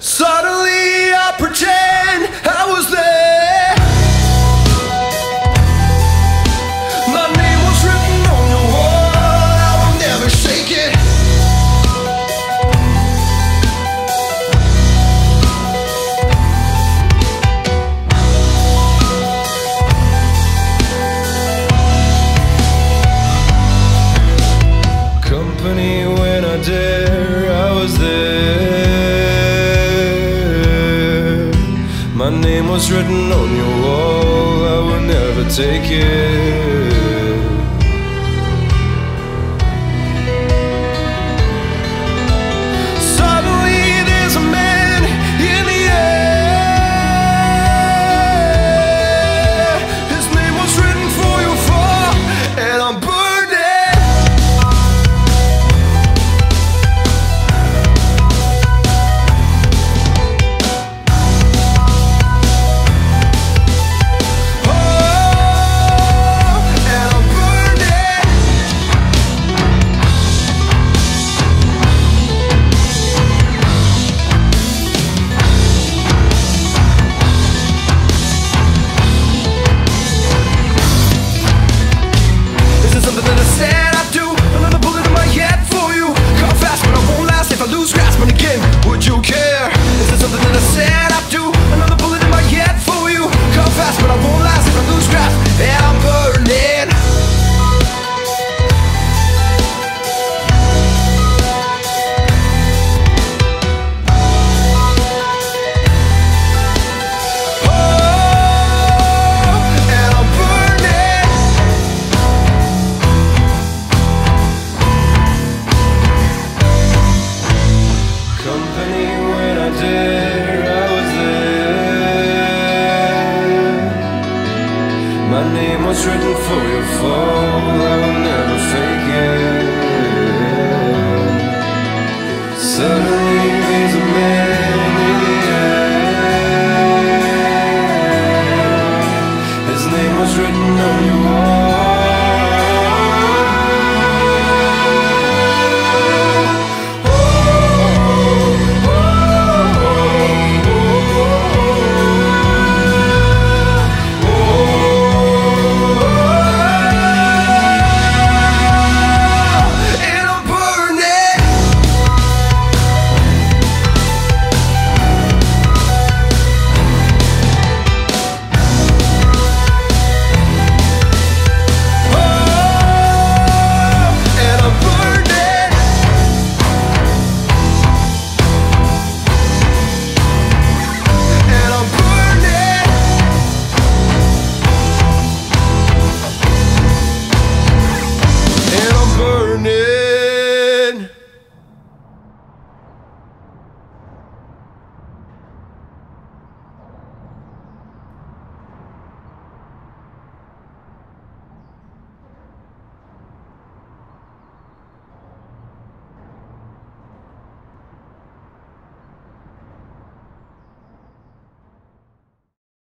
Suddenly I pretend I was there. My name was written on the wall, I will never shake it. Company when I dare, I was there. My name was written on your wall, I will never take it.